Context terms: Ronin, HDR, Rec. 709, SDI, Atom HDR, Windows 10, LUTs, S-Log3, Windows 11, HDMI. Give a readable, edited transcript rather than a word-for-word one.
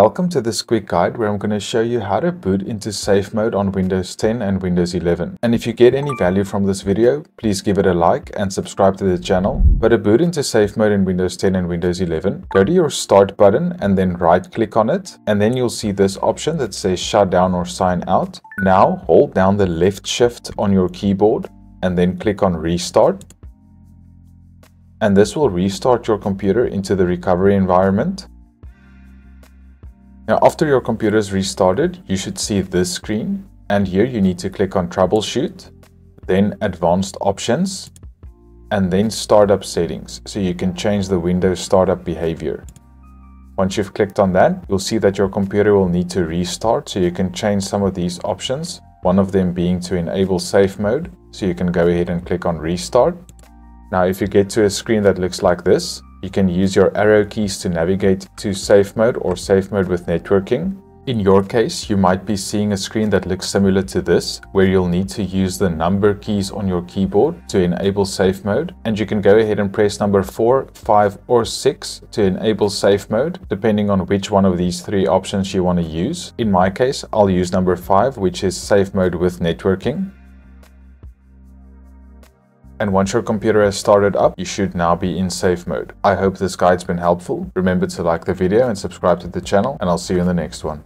Welcome to this quick guide where I'm going to show you how to boot into safe mode on Windows 10 and Windows 11. And if you get any value from this video, please give it a like and subscribe to the channel. But to boot into safe mode in Windows 10 and Windows 11, go to your start button and then right click on it. And then you'll see this option that says shut down or sign out. Now hold down the left shift on your keyboard and then click on restart. And this will restart your computer into the recovery environment. Now, after your computer is restarted, you should see this screen, and here you need to click on Troubleshoot, then Advanced Options, and then Startup Settings, so you can change the Windows startup behavior. Once you've clicked on that, you'll see that your computer will need to restart, so you can change some of these options, one of them being to enable safe mode, so you can go ahead and click on Restart. Now, if you get to a screen that looks like this, you can use your arrow keys to navigate to safe mode or safe mode with networking. In your case, you might be seeing a screen that looks similar to this, where you'll need to use the number keys on your keyboard to enable safe mode. And you can go ahead and press number 4, 5 or 6 to enable safe mode, depending on which one of these three options you want to use. In my case, I'll use number 5, which is safe mode with networking. And once your computer has started up, you should now be in safe mode. I hope this guide's been helpful. Remember to like the video and subscribe to the channel, and I'll see you in the next one.